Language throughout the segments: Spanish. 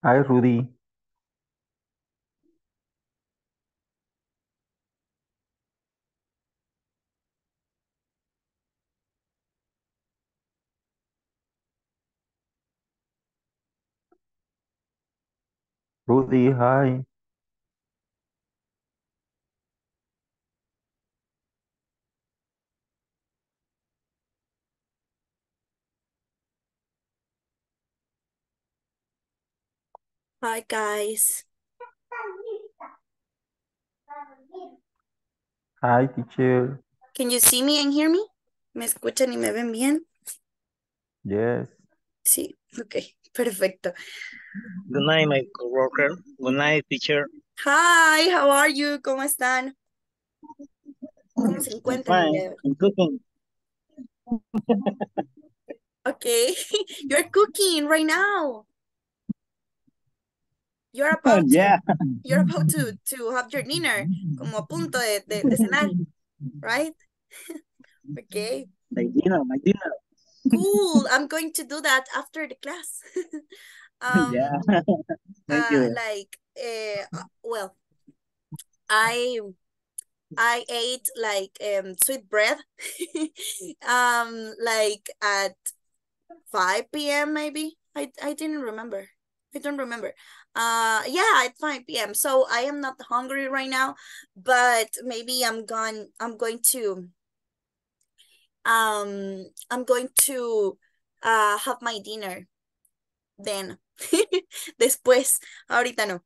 Hi, Rudy. Rudy, hi. Hi guys. Hi, teacher. Can you see me and hear me? ¿Me escuchan y me ven bien? Yes. Sí, ok, perfecto. Good night, my coworker. Good night, teacher. Hi, how are you? ¿Cómo están? ¿Cómo se encuentran? Fine. I'm cooking. Okay, you're cooking right now. You're about to have your dinner, como a punto de cenar, right? Okay. My dinner. Cool. I'm going to do that after the class. Thank you. Well, I ate sweet bread, at 5 p.m. maybe. I didn't remember. I don't remember. At 5 p.m. So I am not hungry right now, but maybe I'm going to have my dinner then. Después, ahorita no.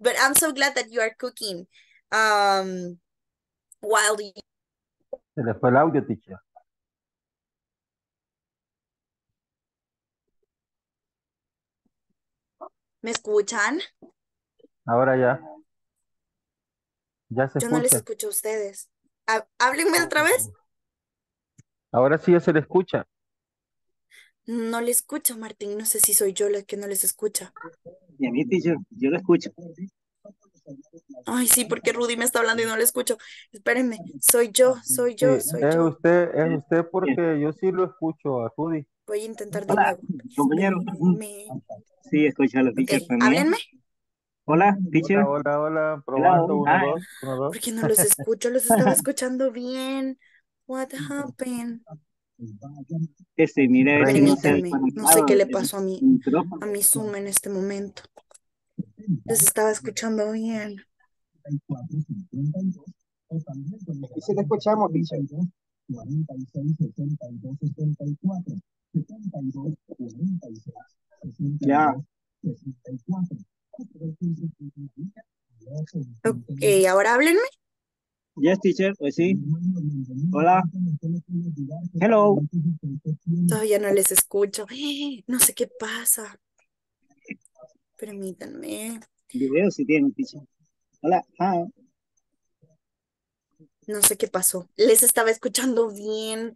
But I'm so glad that you are cooking. While you... Se le fue el audio, teacher. ¿Me escuchan? Ahora ya. Ya se escucha. Yo no les escucho a ustedes. Háblenme otra vez. Ahora sí ya se les escucha. No le escucho, Martín. No sé si soy yo la que no les escucha. Y a mí, teacher, yo lo escucho. Ay, sí, porque Rudy me está hablando y no le escucho. Espérenme, soy yo. Sí, es usted porque yo sí lo escucho a Rudy. Voy a intentar de nuevo. Compañero. Sí, escucha a la teacher. Okay. Háblenme. Hola, teacher. Hola. Probando. Uno, dos. Porque no los escucho, los estaba escuchando bien. What happened? Mira, permítanme, no sé qué le pasó a mi Zoom en este momento. Les estaba escuchando bien. Y si le escuchamos, teacher. 46, 72, 74. Ya. Ok, ahora háblenme. Yes, teacher, pues sí. Hola. Hello. Todavía no les escucho. No sé qué pasa. Permítanme. Video si tienen, teacher. Hola. Hi. No sé qué pasó. Les estaba escuchando bien.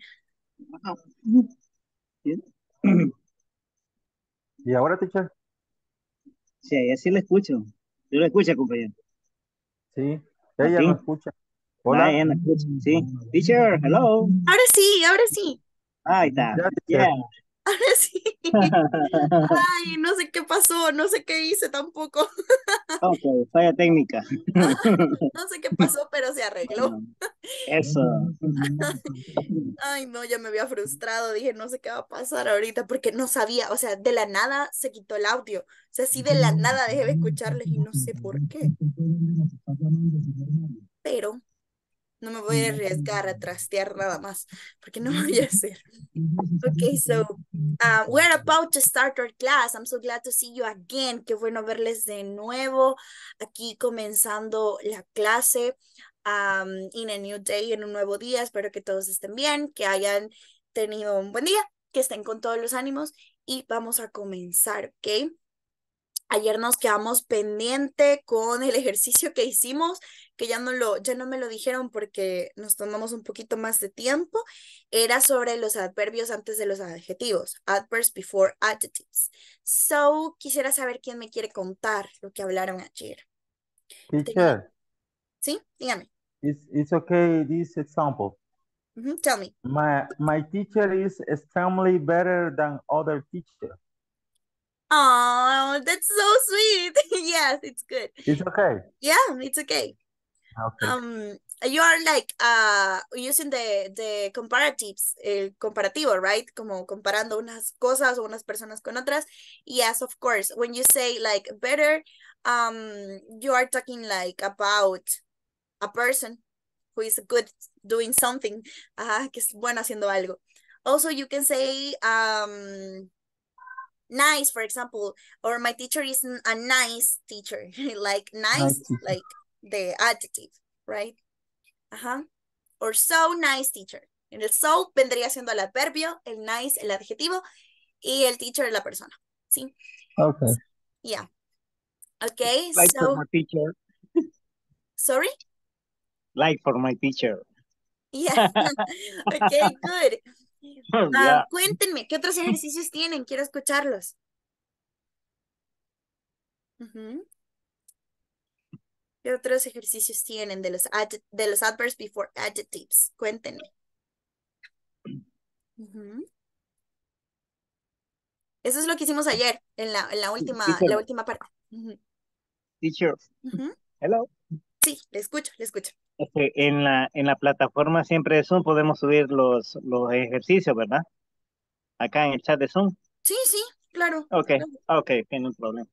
¿Y ahora, teacher? Sí, así la escucho. Yo la escucho, compañero. Sí, ella no escucha. Hola. Ella no escucha, sí. Teacher, hello. Ahora sí. Ahí está. Yeah. Ahora sí. Ay, no sé qué pasó, no sé qué hice tampoco. Ok, falla técnica. No sé qué pasó, pero se arregló. Eso. Ay, no, ya me había frustrado. Dije, no sé qué va a pasar ahorita porque no sabía. O sea, de la nada se quitó el audio. O sea, sí, de la nada dejé de escucharles y no sé por qué. Pero... no me voy a arriesgar a trastear nada más, porque no voy a hacer. Okay, so we're about to start our class. I'm so glad to see you again. Qué bueno verles de nuevo aquí comenzando la clase. In a new day, en un nuevo día. Espero que todos estén bien, que hayan tenido un buen día, que estén con todos los ánimos y vamos a comenzar, ¿ok? Ayer nos quedamos pendiente con el ejercicio que hicimos, que ya no me lo dijeron porque nos tomamos un poquito más de tiempo. Era sobre los adverbios antes de los adjetivos. Adverbs before adjectives. So, quisiera saber quién me quiere contar lo que hablaron ayer. Teacher. Sí, dígame. It's okay, this example. Tell me. My teacher is extremely better than other teachers. Oh, that's so sweet. Yes, it's good. It's okay. Yeah, it's okay. Okay. You are like using the comparatives, el comparativo, right? Como comparando unas cosas o unas personas con otras. Yes, of course. When you say like better, you are talking like about a person who is good doing something. Que es bueno haciendo algo. Also, you can say nice, for example, or my teacher is a nice teacher. Like nice, like the adjective, right? Or so nice teacher. En el so vendría siendo el adverbio, el nice, el adjetivo, y el teacher, la persona. ¿Sí? Okay. Yeah. Okay, like so... for my teacher. Sorry? Like for my teacher. Yeah. Okay, good. Yeah. Cuéntenme, ¿qué otros ejercicios tienen? Quiero escucharlos. ¿Qué otros ejercicios tienen de los adverbs before adjectives? Cuéntenme. Eso es lo que hicimos ayer, en la última parte. Teacher. Hello. Sí, le escucho. En la plataforma siempre de Zoom podemos subir los ejercicios, ¿verdad? Acá en el chat de Zoom. Sí, claro. Ok, no hay problema.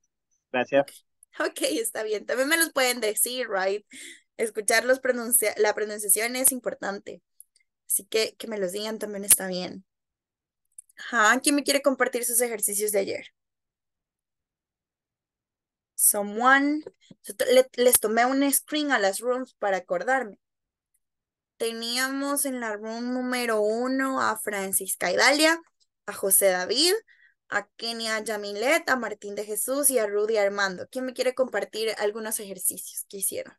Gracias. Ok, está bien. También me los pueden decir, right? Escuchar la pronunciación es importante. Así que me los digan también está bien. ¿Quién me quiere compartir sus ejercicios de ayer? Someone. Les tomé un screen a las rooms para acordarme. Teníamos en la room número 1 a Francisca Idalia, a José David, a Kenia Yamilet, a Martín de Jesús y a Rudy Armando. ¿Quién me quiere compartir algunos ejercicios que hicieron?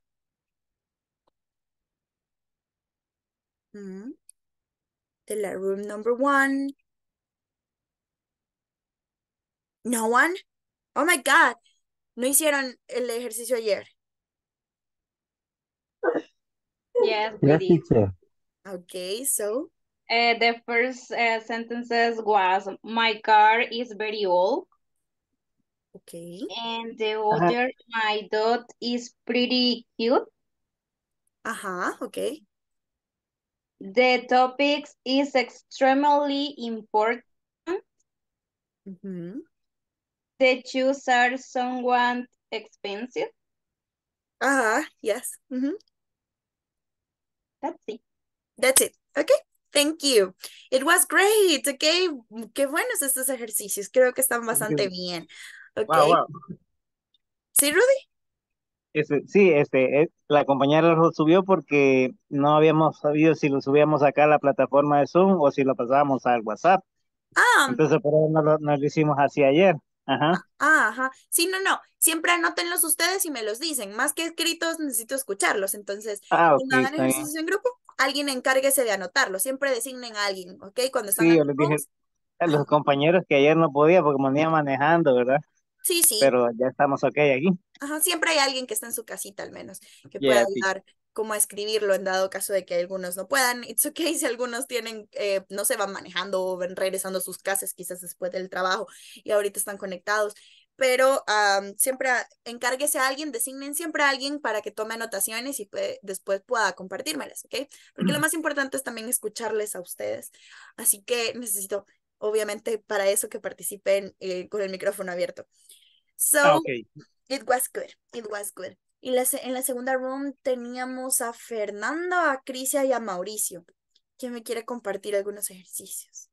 De la room number 1. No one? Oh my God. ¿No hicieron el ejercicio ayer? Yes, we did. Okay, so? The first sentences was, my car is very old. Okay. And the other, my dog is pretty cute. Okay. The topic is extremely important. The shoes are somewhat expensive. Yes. That's it. Okay, thank you. It was great. Okay, qué buenos estos ejercicios. Creo que están bastante bien. Okay. Wow. ¿Sí, Rudy? La compañera lo subió porque no habíamos sabido si lo subíamos acá a la plataforma de Zoom o si lo pasábamos al WhatsApp. Entonces, por eso no lo hicimos así ayer. Sí, no. Siempre anótenlos ustedes y me los dicen. Más que escritos, necesito escucharlos. Entonces, cuando hagan ejercicios en grupo, alguien encárguese de anotarlos. Siempre designen a alguien, ¿ok? Cuando están yo les dije a los compañeros que ayer no podía porque me andaba manejando, ¿verdad? Sí. Pero ya estamos ok aquí. Siempre hay alguien que está en su casita, al menos, que pueda ayudar cómo escribirlo en dado caso de que algunos no puedan. It's okay si algunos tienen, no se van manejando o van regresando a sus casas quizás después del trabajo y ahorita están conectados. Pero siempre encárguese a alguien, designen siempre a alguien para que tome anotaciones y después pueda compartírmelas, ¿ok? Porque lo más importante es también escucharles a ustedes. Así que necesito, obviamente, para eso que participen con el micrófono abierto. So, it was good. Y en la segunda room teníamos a Fernando, a Crisia y a Mauricio. ¿Quién me quiere compartir algunos ejercicios?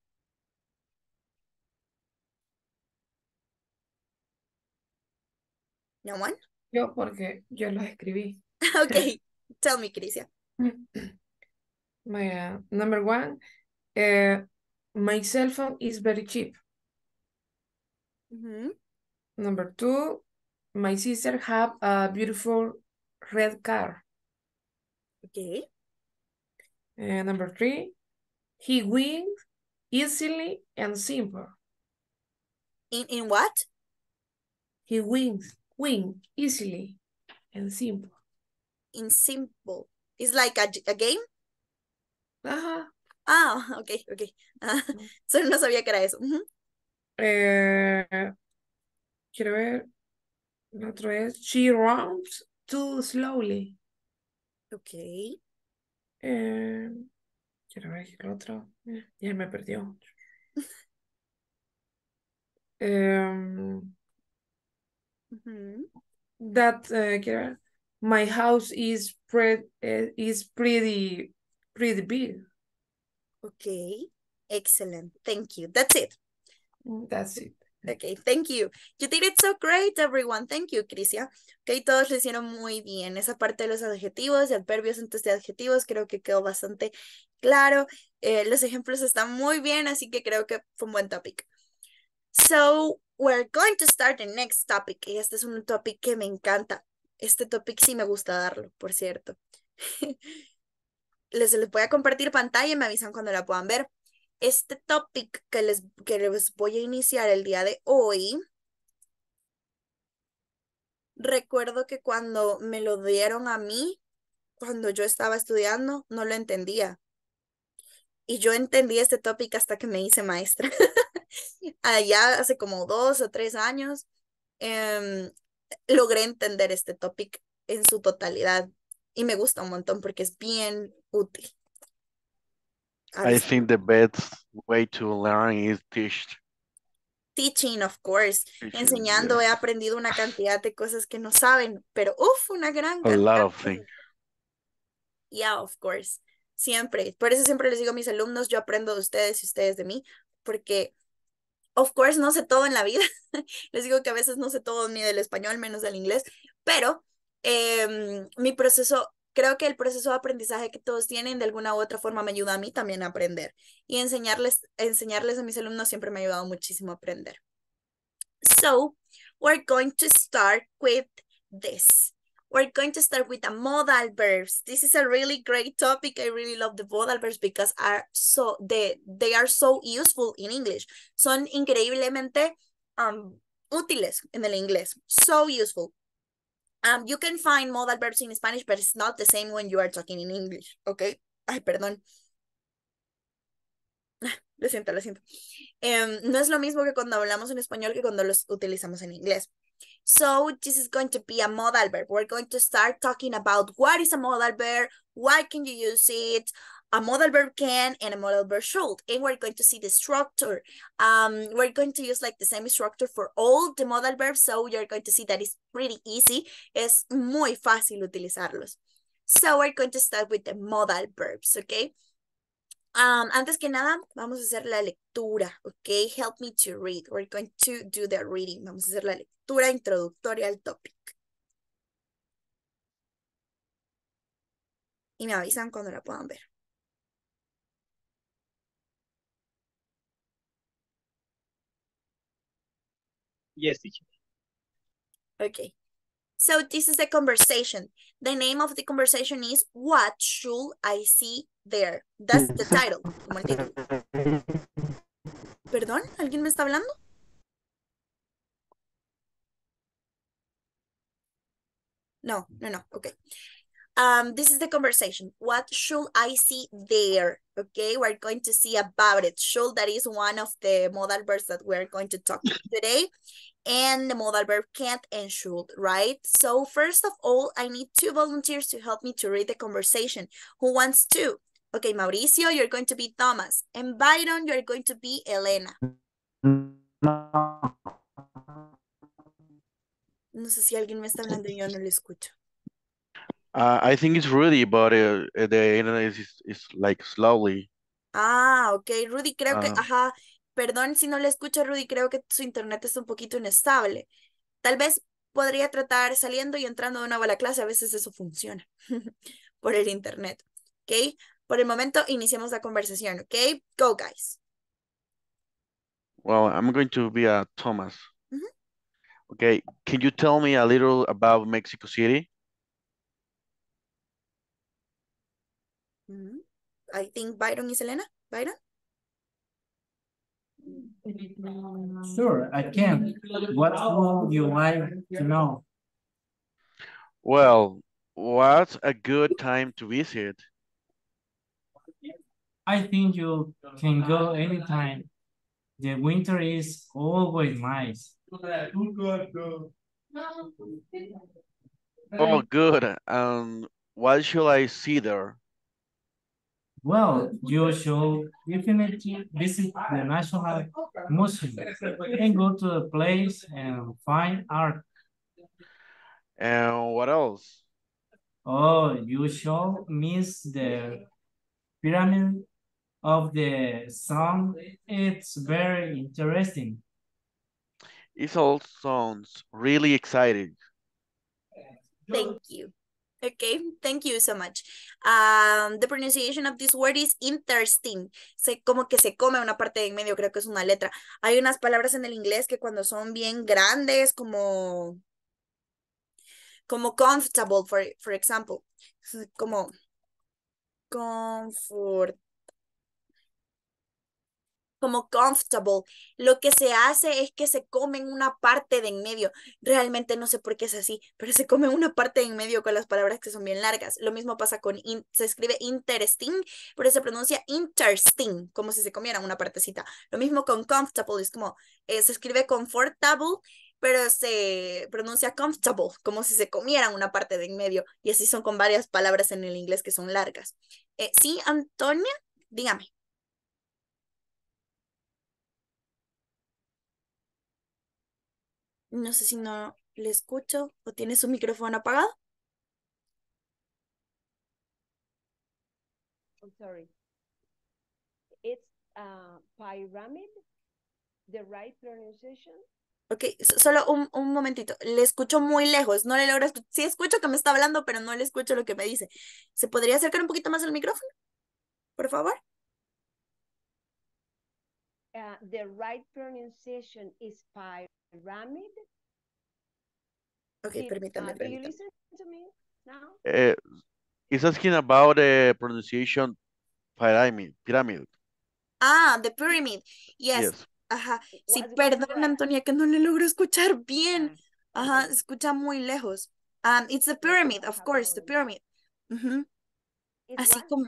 ¿No one? Yo, porque yo los escribí. Ok, tell me, Crisia. My, number one, my cell phone is very cheap. Number two, my sister have a beautiful red car. Okay. And number three, he wins easily and simple. In what? He wins easily and simple. In simple. It's like a game? Okay. So no sabía que era eso. Quiero ver. El otro es, she runs too slowly. Ok. Quiero ver el otro. Ya me perdió. Quiero ver. My house is pretty big. Okay, excellent. Thank you. That's it. That's it. Okay, thank you. You did it so great, everyone. Thank you, Crisia. Okay, todos lo hicieron muy bien. Esa parte de los adjetivos, de adverbios antes de adjetivos, creo que quedó bastante claro. Los ejemplos están muy bien, así que creo que fue un buen topic. So, we're going to start the next topic. Y este es un topic que me encanta. Este topic sí me gusta darlo, por cierto. Les voy a compartir pantalla y me avisan cuando la puedan ver. Este topic que les voy a iniciar el día de hoy. Recuerdo que cuando me lo dieron a mí, cuando yo estaba estudiando, no lo entendía. Y yo entendí este topic hasta que me hice maestra. Allá hace como 2 o 3 años. Logré entender este topic en su totalidad. Y me gusta un montón porque es bien útil. I think the best way to learn is teach. Teaching, of course. Teaching, enseñando, yes. He aprendido una cantidad de cosas que no saben, pero uff, una gran cantidad. A lot of things. Yeah, of course. Siempre. Por eso siempre les digo a mis alumnos, yo aprendo de ustedes y ustedes de mí, porque of course no sé todo en la vida. Les digo que a veces no sé todo ni del español, menos del inglés, pero mi proceso, creo que el proceso de aprendizaje que todos tienen de alguna u otra forma me ayuda a mí también a aprender, y enseñarles a mis alumnos siempre me ha ayudado muchísimo a aprender. So, we're going to start with this. We're going to start with the modal verbs. This is a really great topic. I really love the modal verbs because they are so useful in English. Son increíblemente útiles en el inglés. So useful. You can find modal verbs in Spanish, but it's not the same when you are talking in English, okay? Ay, perdón. Lo siento, lo siento. No es lo mismo que cuando hablamos en español que cuando los utilizamos en inglés. So, this is going to be a modal verb. We're going to start talking about what is a modal verb, why can you use it, a modal verb can and a modal verb should. And we're going to see the structure. We're going to use like the same structure for all the modal verbs. So you're going to see that it's pretty easy. Es muy fácil utilizarlos. So we're going to start with the modal verbs, okay? Antes que nada, vamos a hacer la lectura, okay? Help me to read. We're going to do the reading. Vamos a hacer la lectura introductoria al topic. Y me avisan cuando la puedan ver. Yes, teacher. Okay. So this is a conversation. The name of the conversation is What Should I See There? That's the title. Como el título. ¿Perdón? ¿Alguien me está hablando? No, no, no. Okay. This is the conversation. What should I see there? Okay, we're going to see about it. Should, that is one of the modal verbs that we're going to talk about today. And the modal verb can't and should, right? So first of all, I need 2 volunteers to help me to read the conversation. Who wants to? Okay, Mauricio, you're going to be Thomas. And Byron, you're going to be Elena. No sé si alguien me está hablando y yo no lo escucho. I think it's Rudy, but the internet is like slowly. Ah, okay. Rudy, creo que, ajá, perdón si no le escucho, Rudy, creo que su internet es un poquito inestable. Tal vez podría tratar saliendo y entrando de nuevo a la clase, a veces eso funciona por el internet, ¿ok? Por el momento iniciamos la conversación, ¿ok? Go, guys. Well, I'm going to be a Thomas. Mm-hmm. Okay, can you tell me a little about Mexico City? I think Byron is Elena. Byron? Sure, I can. What would you like to know? Well, what's a good time to visit? I think you can go anytime. The winter is always nice. Oh, good. What should I see there? Well, you should definitely visit the National Museum and go to the place and find art. And what else? Oh, you should miss the Pyramid of the Sun. It's very interesting. It all sounds really exciting. Thank you. Okay, thank you so much. The pronunciation of this word is interesting. Como que se come una parte de en medio, creo que es una letra. Hay unas palabras en el inglés que cuando son bien grandes, como comfortable, for example. Como comfort. Como comfortable, lo que se hace es que se comen una parte de en medio. Realmente no sé por qué es así, pero se comen una parte de en medio con las palabras que son bien largas. Lo mismo pasa con, se escribe interesting, pero se pronuncia interesting, como si se comieran una partecita. Lo mismo con comfortable, es como, se escribe comfortable, pero se pronuncia comfortable, como si se comieran una parte de en medio. Y así son con varias palabras en el inglés que son largas. Sí, Antonia, dígame. No sé si no le escucho o tiene su micrófono apagado. I'm sorry. It's pyramid, the right pronunciation. Ok, solo un momentito. Le escucho muy lejos, no le logro escuchar. Sí escucho que me está hablando, pero no le escucho lo que me dice. ¿Se podría acercar un poquito más al micrófono? Por favor. The right pronunciation is pyramid. Okay, permítame. Do you listen to me now? It's asking about the pronunciation pyramid. Ah, the pyramid. Yes. Ajá. Sí, perdón, Antonia, que no le logro escuchar bien. Ajá, escucha muy lejos. It's the pyramid, of course, the pyramid. Uh-huh. Así como...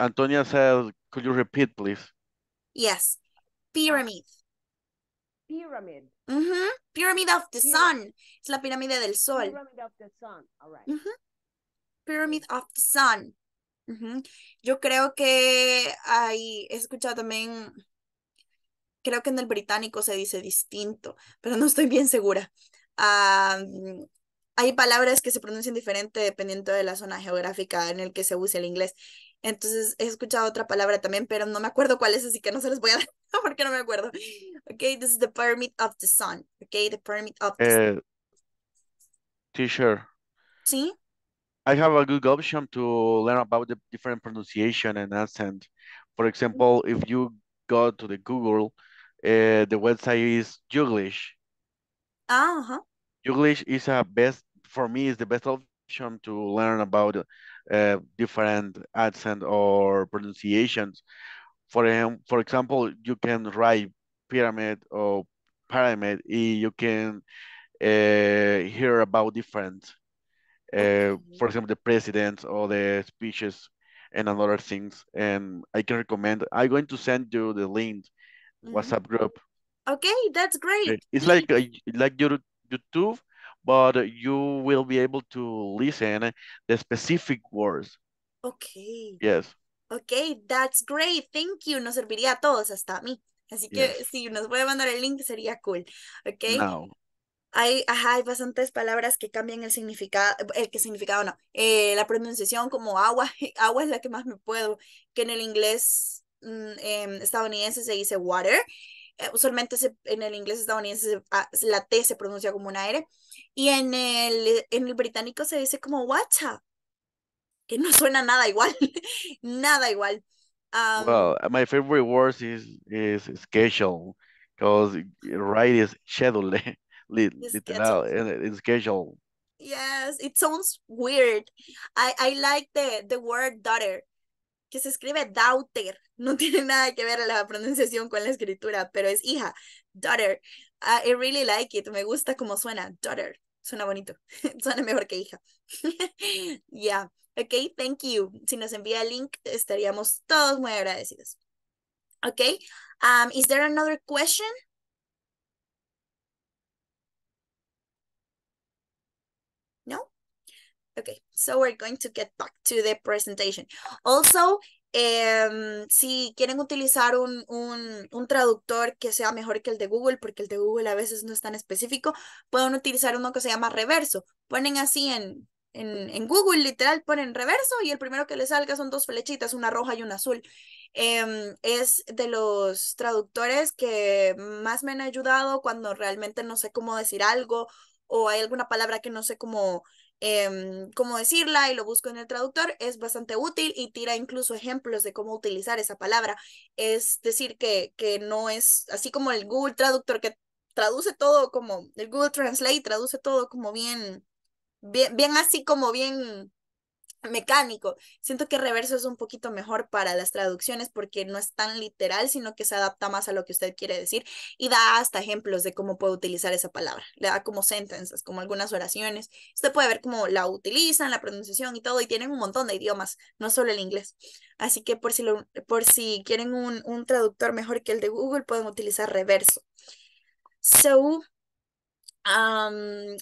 Antonia said, could you repeat, please? Yes, pyramid. Pyramid. Mm-hmm. Pyramid of the sun. Es la pirámide del sol. Pyramid of the sun, all right. Mm-hmm. Pyramid of the sun. Mm-hmm. Yo creo que he escuchado también, creo que en el británico se dice distinto, pero no estoy bien segura. Hay palabras que se pronuncian diferente dependiendo de la zona geográfica en el que se use el inglés. Entonces he escuchado otra palabra también, pero no me acuerdo cuál es, así que no se les voy a dar porque no me acuerdo. Okay, this is the pyramid of the sun. Okay, the pyramid of the sun. Teacher. Sí. I have a good option to learn about the different pronunciation and accent. For example, if you go to the Google, the website is Juglish. Uh-huh. Juglish is the best option to learn about different accent or pronunciations. For example, you can write pyramid or pyramid. You can hear about different, for example, the presidents or the speeches and other things. And I can recommend, I'm going to send you the link, WhatsApp group. Okay, that's great. It's like your YouTube, but you will be able to listen the specific words. Okay. Yes. Okay, that's great. Thank you. Nos serviría a todos, hasta a mí. Así que si nos puede mandar el link sería cool. Okay. No. Hay bastantes palabras que cambian el significado, la pronunciación, como agua. Agua es la que más me puedo, que en el inglés estadounidense se dice water. Usualmente en el inglés estadounidense la T se pronuncia como una R, y en el británico se dice como WhatsApp, que no suena nada igual, nada igual. Well, my favorite word is schedule, because right is schedule, literal, and schedule. Yes, it sounds weird. I like the word daughter, que se escribe daughter, no tiene nada que ver la pronunciación con la escritura, pero es hija, daughter. I really like it, me gusta como suena, daughter, suena bonito, suena mejor que hija. Yeah, ok, thank you. Si nos envía el link estaríamos todos muy agradecidos. Ok, Is there another question? No? Okay, so we're going to get back to the presentation. Also, si quieren utilizar un traductor que sea mejor que el de Google, porque el de Google a veces no es tan específico, pueden utilizar uno que se llama Reverso. Ponen así en Google, literal, ponen Reverso y el primero que les salga son dos flechitas, una roja y una azul. Es de los traductores que más me han ayudado cuando realmente no sé cómo decir algo o hay alguna palabra que no sé cómo decirla y lo busco en el traductor. Es bastante útil y tira incluso ejemplos de cómo utilizar esa palabra. Es decir, que no es así como el Google Traductor que traduce todo como, el Google Translate traduce todo como bien así como bien mecánico. Siento que Reverso es un poquito mejor para las traducciones porque no es tan literal, sino que se adapta más a lo que usted quiere decir y da hasta ejemplos de cómo puede utilizar esa palabra. Le da como sentences, como algunas oraciones. Usted puede ver cómo la utilizan, la pronunciación y todo, y tienen un montón de idiomas, no solo el inglés. Así que por si quieren un traductor mejor que el de Google, pueden utilizar Reverso. So,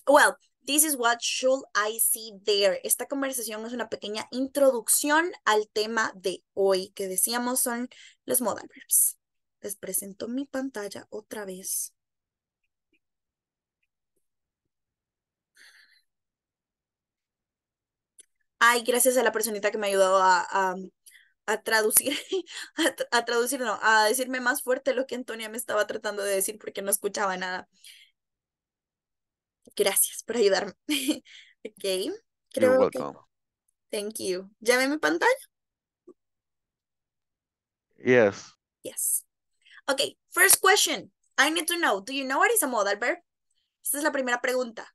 well, this is what should I see there. Esta conversación es una pequeña introducción al tema de hoy, que decíamos son los modal verbs. Les presento mi pantalla otra vez. Ay, gracias a la personita que me ayudó a traducir, a traducir, no, a decirme más fuerte lo que Antonia me estaba tratando de decir porque no escuchaba nada. Gracias por ayudarme. Ok. Creo You're welcome. Que... Thank you. ¿Ya ve mi pantalla? Yes. Yes. Ok, first question. I need to know, do you know what is a modal verb? Esta es la primera pregunta.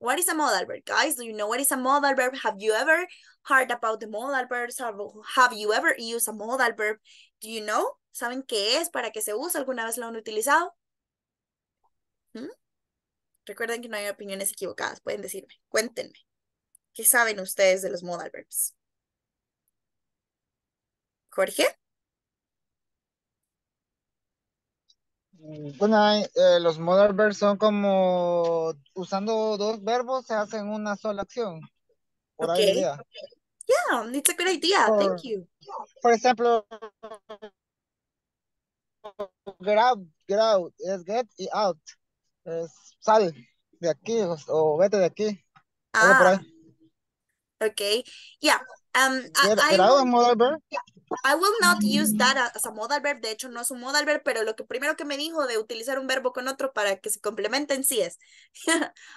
What is a modal verb, guys? Do you know what is a modal verb? Have you ever heard about the modal verbs? Have you ever used a modal verb? Do you know? ¿Saben qué es? ¿Para qué se usa? ¿Alguna vez lo han utilizado? ¿Mm? Recuerden que no hay opiniones equivocadas. Pueden decirme, cuéntenme. ¿Qué saben ustedes de los modal verbs? ¿Jorge? Bueno, los modal verbs son como usando dos verbos se hacen una sola acción. Por okay. Ahí idea. Yeah, it's a good idea. Or, thank you. Por ejemplo, grab, es get y out. Sal de aquí o vete de aquí. Ah, okay, yeah. I will not use that as a modal verb. De hecho, no es un modal verb, pero lo que primero que me dijo de utilizar un verbo con otro para que se complementen, sí es.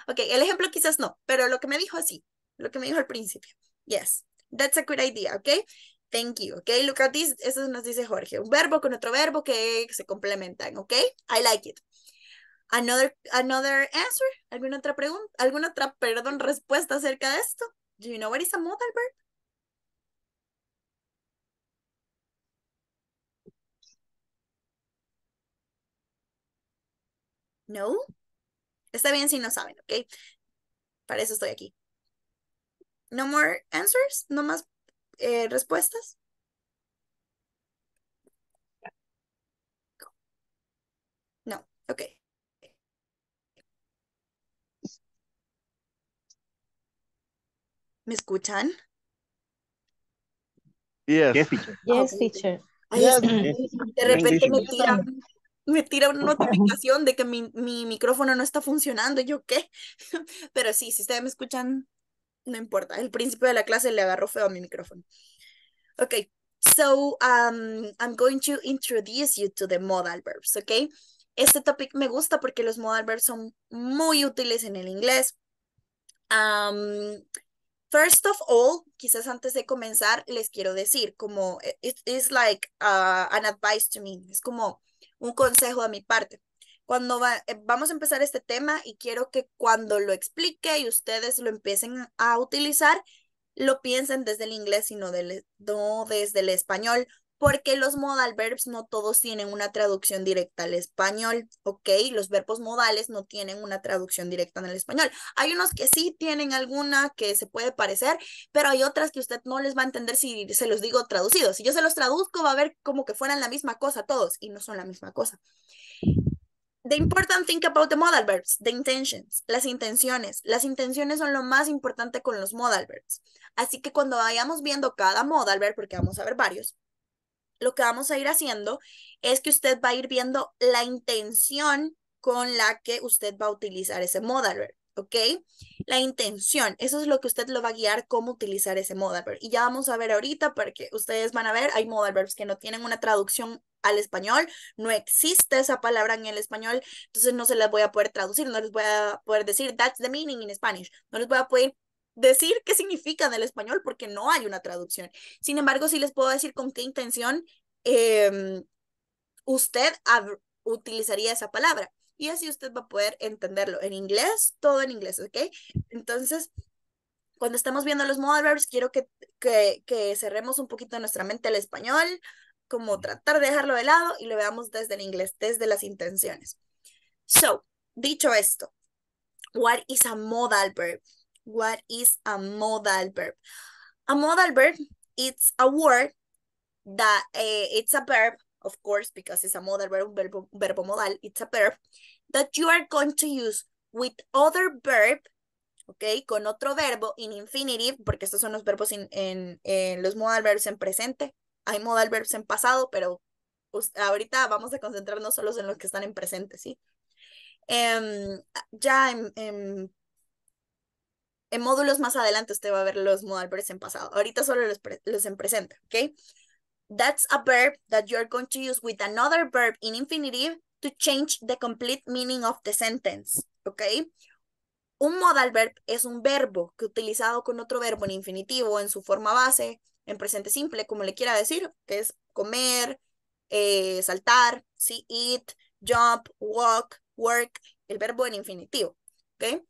Okay, el ejemplo quizás no, pero lo que me dijo sí, lo que me dijo al principio. Yes, that's a good idea, okay? Thank you, okay? Look at this, eso nos dice Jorge. Un verbo con otro verbo que se complementan, okay? I like it. Another answer? ¿Alguna otra pregunta? ¿Alguna otra, perdón, respuesta acerca de esto? Do you know what is a modal verb? No? Está bien si no saben, ¿ok? Para eso estoy aquí. No more answers? No más respuestas? No, ok. ¿Me escuchan? Yes. Yes, teacher. Yes, teacher. Ay, yes. De repente me tira una notificación de que mi micrófono no está funcionando. ¿Yo qué? Pero sí, si ustedes me escuchan, no importa. El principio de la clase le agarró feo a mi micrófono. Ok, so I'm going to introduce you to the modal verbs, ok? Este topic me gusta porque los modal verbs son muy útiles en el inglés. First of all, quizás antes de comenzar, les quiero decir, como, it's like an advice to me, es como un consejo de mi parte. Cuando vamos a empezar este tema y quiero que cuando lo explique y ustedes lo empiecen a utilizar, lo piensen desde el inglés y no desde el español, porque los modal verbs no todos tienen una traducción directa al español, ¿ok? Los verbos modales no tienen una traducción directa en el español. Hay unos que sí tienen alguna que se puede parecer, pero hay otras que usted no les va a entender si se los digo traducidos. Si yo se los traduzco, va a ver como que fueran la misma cosa todos, y no son la misma cosa. The important thing about the modal verbs, the intentions, las intenciones. Las intenciones son lo más importante con los modal verbs. Así que cuando vayamos viendo cada modal verb, porque vamos a ver varios, lo que vamos a ir haciendo es que usted va a ir viendo la intención con la que usted va a utilizar ese modal verb, ¿ok? La intención, eso es lo que usted lo va a guiar cómo utilizar ese modal verb. Y ya vamos a ver ahorita, porque ustedes van a ver, hay modal verbs que no tienen una traducción al español, no existe esa palabra en el español, entonces no se las voy a poder traducir, no les voy a poder decir that's the meaning in Spanish, no les voy a poder decir qué significa en el español porque no hay una traducción. Sin embargo, sí les puedo decir con qué intención usted utilizaría esa palabra. Y así usted va a poder entenderlo. En inglés, todo en inglés, ¿ok? Entonces, cuando estamos viendo los modal verbs, quiero que cerremos un poquito nuestra mente al español, como tratar de dejarlo de lado y lo veamos desde el inglés, desde las intenciones. So, dicho esto, what is a modal verb? What is a modal verb? A modal verb, it's a word that, it's a verb, of course, because it's a modal verb, verbo modal, it's a verb that you are going to use with other verb, okay, con otro verbo in infinitive, porque estos son los verbos en los modal verbs en presente. Hay modal verbs en pasado, pero ahorita vamos a concentrarnos solo en los que están en presente, ¿sí? Ya en módulos más adelante usted va a ver los modal verbs en pasado. Ahorita solo los en presente, ¿ok? That's a verb that you're going to use with another verb in infinitive to change the complete meaning of the sentence, ¿ok? Un modal verb es un verbo que utilizado con otro verbo en infinitivo, en su forma base, en presente simple, como le quiera decir, que es comer, saltar, sí, eat, jump, walk, work, el verbo en infinitivo, ¿ok?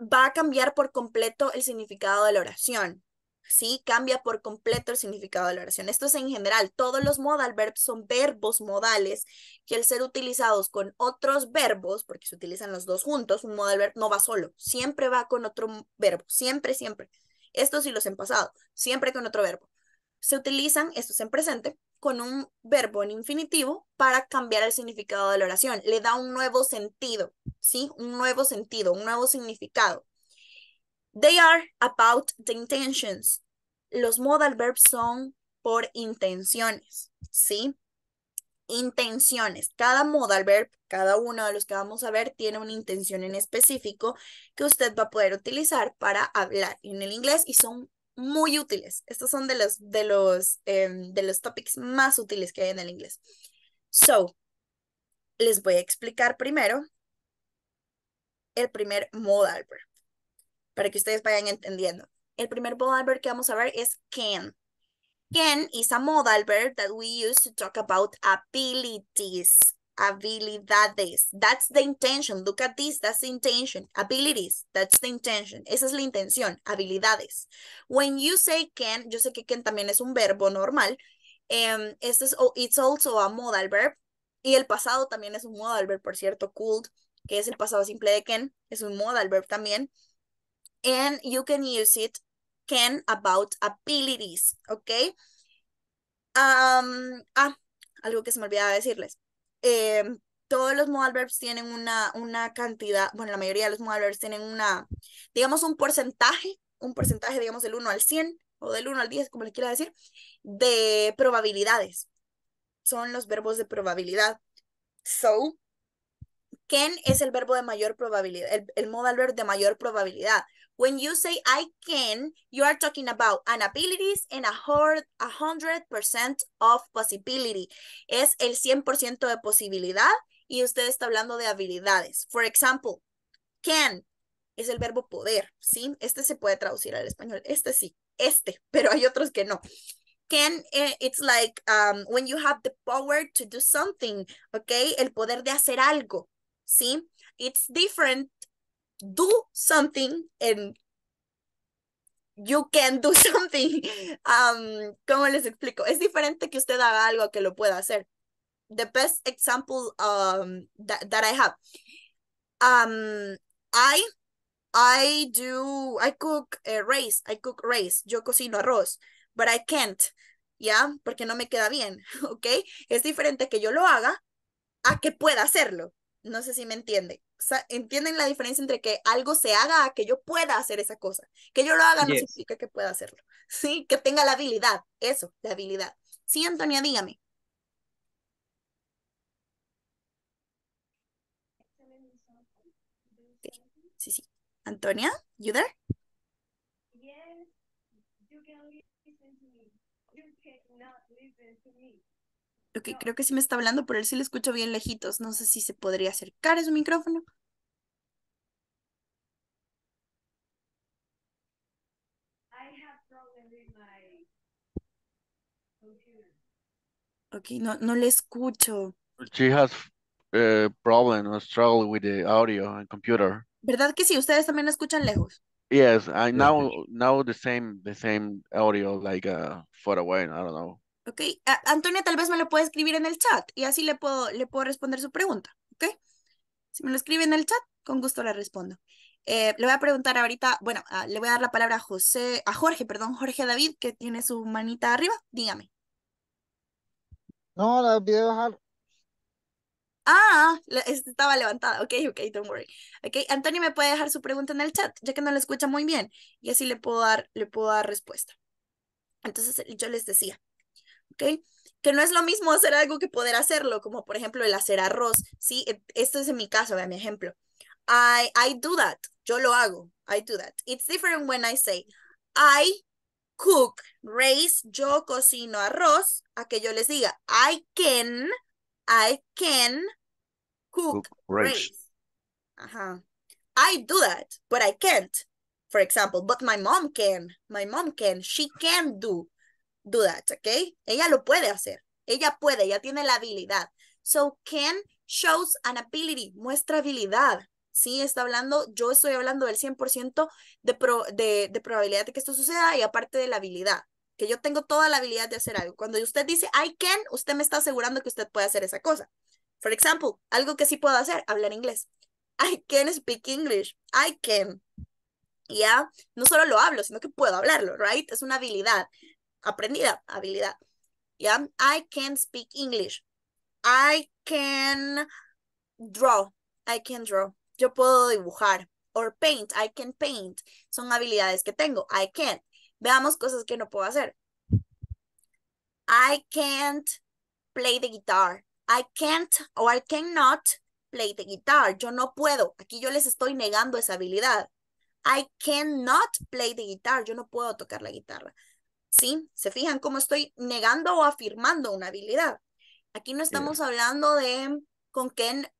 Va a cambiar por completo el significado de la oración. Sí, cambia por completo el significado de la oración. Esto es en general. Todos los modal verbs son verbos modales que al ser utilizados con otros verbos, porque se utilizan los dos juntos, un modal verb no va solo. Siempre va con otro verbo. Siempre, siempre. Estos y los en pasado. Siempre con otro verbo. Se utilizan, estos en presente, con un verbo en infinitivo para cambiar el significado de la oración. Le da un nuevo sentido, ¿sí? Un nuevo sentido, un nuevo significado. They are about the intentions. Los modal verbs son por intenciones, ¿sí? Intenciones. Cada modal verb, cada uno de los que vamos a ver, tiene una intención en específico que usted va a poder utilizar para hablar en el inglés y son muy útiles. Estos son de los topics más útiles que hay en el inglés. So, les voy a explicar primero el primer modal verb, para que ustedes vayan entendiendo. El primer modal verb que vamos a ver es can. Can is a modal verb that we use to talk about abilities. Habilidades. That's the intention. Look at this. That's the intention. Abilities. That's the intention. Esa es la intención. Habilidades. When you say can, yo sé que can también es un verbo normal. It's also a modal verb. Y el pasado también es un modal verb, por cierto. Could, que es el pasado simple de can, es un modal verb también. And you can use it, can, about abilities, ¿ok? Algo que se me olvidaba decirles. Todos los modal verbs tienen una cantidad, bueno, la mayoría de los modal verbs tienen una, digamos, un porcentaje, digamos, del 1 al 100, o del 1 al 10, como les quiera decir, de probabilidades. Son los verbos de probabilidad. So, can es el verbo de mayor probabilidad, el modal verb de mayor probabilidad. When you say I can, you are talking about an abilities and 100% of possibility. Es el 100% de posibilidad y usted está hablando de habilidades. For example, can es el verbo poder, ¿sí? Este se puede traducir al español. Este sí, este, pero hay otros que no. Can, it's like when you have the power to do something, ¿ok? El poder de hacer algo. ¿Sí? It's different, do something, and you can do something. ¿Cómo les explico? Es diferente que usted haga algo que lo pueda hacer. The best example that I have. I cook rice. Yo cocino arroz, but I can't. ¿Ya? Porque no me queda bien, ¿ok? Es diferente que yo lo haga a que pueda hacerlo. No sé si me entienden. O sea, ¿entienden la diferencia entre que algo se haga a que yo pueda hacer esa cosa? Que yo lo haga no significa que pueda hacerlo. Sí, que tenga la habilidad. Eso, la habilidad. Sí, Antonia, dígame. Sí, sí. Antonia, you there? Yes, you can listen to me. You cannot listen to me. Ok, no. Creo que sí me está hablando, pero él sí le escucho bien lejitos. No sé si se podría acercar a su micrófono. I have problems with my computer. Ok, no le escucho. She has problem or struggle with the audio and computer. ¿Verdad que sí? Ustedes también escuchan lejos. Yes, I now the same audio like far away, I don't know. Okay, Antonia, tal vez me lo puede escribir en el chat y así le puedo responder su pregunta, ¿ok? Si me lo escribe en el chat, con gusto le respondo. Le voy a preguntar ahorita, bueno, le voy a dar la palabra a Jorge David, que tiene su manita arriba, dígame. No, la olvidé bajar. Ah, estaba levantada. Ok, don't worry. Ok, Antonio me puede dejar su pregunta en el chat, ya que no la escucha muy bien. Y así le puedo dar respuesta. Entonces yo les decía, ok, que no es lo mismo hacer algo que poder hacerlo, como por ejemplo el hacer arroz. Sí, esto es en mi caso, vean mi ejemplo. I do that. Yo lo hago. I do that. It's different when I say, I cook rice. Yo cocino arroz. A que yo les diga, I can cook rice. Uh-huh. I do that, but I can't, for example. But my mom can. My mom can. She can do that, okay? Ella lo puede hacer. Ella puede. Ella tiene la habilidad. So, can shows an ability. Muestra habilidad. Sí, está hablando, yo estoy hablando del 100% de probabilidad de que esto suceda y aparte de la habilidad. Que yo tengo toda la habilidad de hacer algo. Cuando usted dice, I can, usted me está asegurando que usted puede hacer esa cosa. For example, algo que sí puedo hacer, hablar inglés. I can speak English. I can. Ya, yeah. No solo lo hablo, sino que puedo hablarlo, right? Es una habilidad. Aprendida, habilidad. Ya, yeah. I can speak English. I can draw. I can draw. Yo puedo dibujar. Or paint. I can paint. Son habilidades que tengo. I can. Veamos cosas que no puedo hacer. I can't play the guitar. I can't o I cannot play the guitar. Yo no puedo. Aquí yo les estoy negando esa habilidad. I cannot play the guitar. Yo no puedo tocar la guitarra. ¿Sí? ¿Se fijan cómo estoy negando o afirmando una habilidad? Aquí no estamos hablando de con qué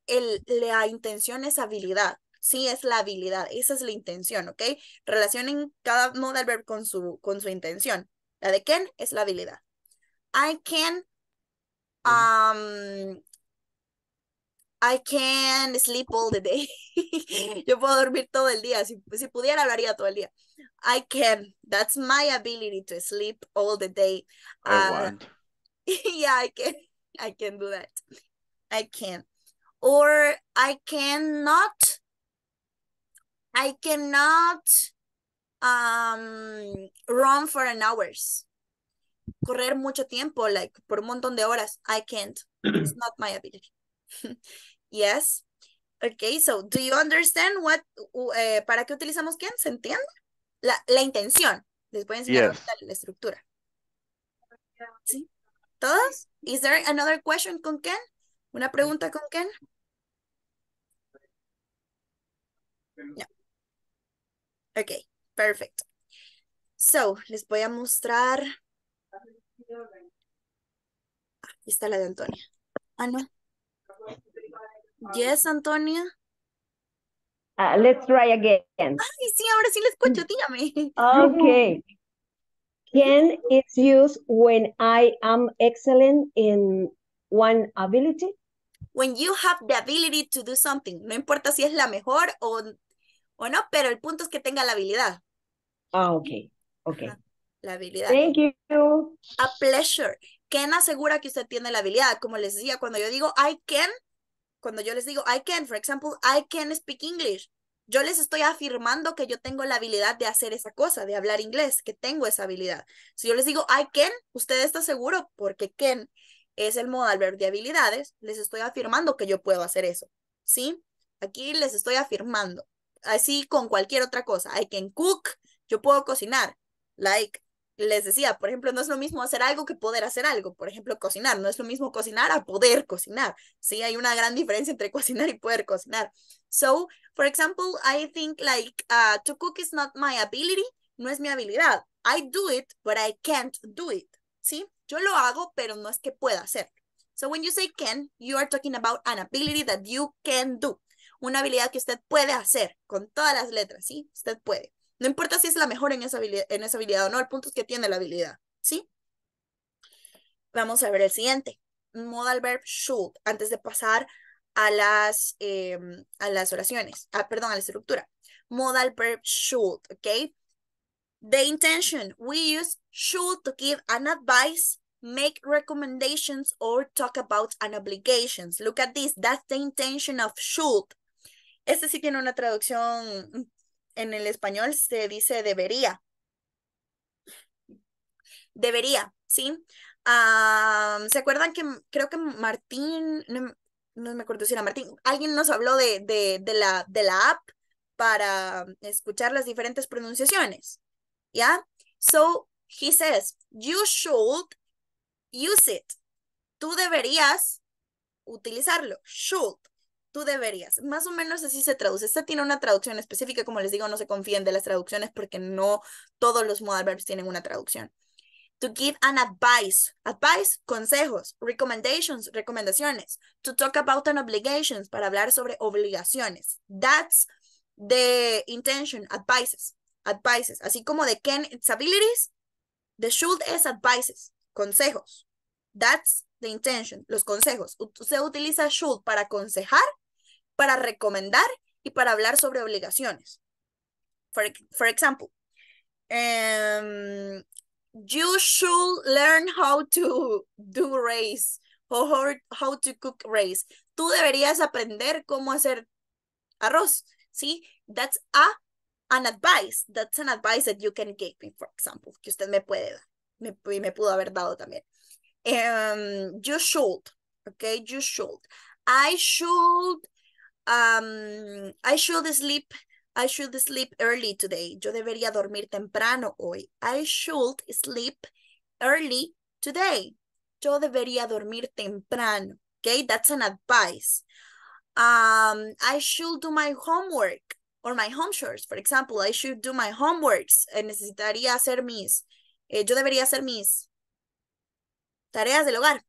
la intención es habilidad. Sí, es la habilidad. Esa es la intención, ¿ok? Relacionen cada modal verb con su intención. La de can es la habilidad. I can sleep all the day. Yo puedo dormir todo el día. Si pudiera, hablaría todo el día. I can. That's my ability to sleep all the day. Yeah, I can. I can do that. I can. Or I cannot run for an hours. Correr mucho tiempo, like por un montón de horas. I can't. It's not my ability. Yes. Okay, so do you understand what, para qué utilizamos quién? ¿Se entiende? La intención. Les voy a enseñar la estructura. ¿Sí? ¿Todos? Is there another question con quién? ¿Una pregunta con quién? No. Ok, perfecto. So, les voy a mostrar. Aquí está la de Antonia. Ah, no. Yes, Antonia. Let's try again. Ay, sí, ahora sí la escucho, dígame. Ok. Can it's used when I am excellent in one ability? When you have the ability to do something. No importa si es la mejor o no, pero el punto es que tenga la habilidad. Ah, ok. Okay. La habilidad. Thank you. A pleasure. Ken asegura que usted tiene la habilidad. Como les decía, cuando yo digo I can, cuando yo les digo I can, for example, I can speak English, yo les estoy afirmando que yo tengo la habilidad de hacer esa cosa, de hablar inglés, que tengo esa habilidad. Si yo les digo I can, usted está seguro porque can es el modal verbo de habilidades, les estoy afirmando que yo puedo hacer eso, ¿sí? Aquí les estoy afirmando. Así con cualquier otra cosa. I can cook, yo puedo cocinar. Like, les decía, por ejemplo, no es lo mismo hacer algo que poder hacer algo. Por ejemplo, cocinar. No es lo mismo cocinar a poder cocinar. Sí, hay una gran diferencia entre cocinar y poder cocinar. So, for example, I think like to cook is not my ability. No es mi habilidad. I do it, but I can't do it. ¿Sí? Yo lo hago, pero no es que pueda hacerlo. So, when you say can, you are talking about an ability that you can do. Una habilidad que usted puede hacer con todas las letras, ¿sí? Usted puede. No importa si es la mejor en esa habilidad o no, el punto es que tiene la habilidad, ¿sí? Vamos a ver el siguiente. Modal verb should, antes de pasar a las oraciones, perdón, a la estructura. Modal verb should, ¿ok? The intention, we use should to give an advice, make recommendations, or talk about an obligations. Look at this, that's the intention of should. Este sí tiene una traducción en el español, se dice debería. Debería, ¿sí? ¿Se acuerdan que creo que Martín, no me acuerdo si era Martín, alguien nos habló de la app para escuchar las diferentes pronunciaciones? ¿Ya? So, he says, you should use it. Tú deberías utilizarlo. Should. Tú deberías. Más o menos así se traduce. Esta tiene una traducción específica. Como les digo, no se confíen de las traducciones porque no todos los modal verbs tienen una traducción. To give an advice. Advice, consejos. Recommendations, recomendaciones. To talk about an obligations, para hablar sobre obligaciones. That's the intention. Advices. Advices. Así como de can, it's abilities. The should es advices. Consejos. That's the intention. Los consejos. Usted utiliza should para aconsejar, para recomendar y para hablar sobre obligaciones. For example, you should learn how to do rice or how to cook rice. Tú deberías aprender cómo hacer arroz. ¿Sí? That's an advice. That's an advice that you can give me, for example, que usted me puede dar. Me pudo haber dado también. You should, okay, you should. I should sleep early today. Yo debería dormir temprano hoy. I should sleep early today. Yo debería dormir temprano, okay? That's an advice. I should do my homework or my home chores. For example, I should do my homeworks. Necesitaría hacer mis... yo debería hacer mis tareas del hogar,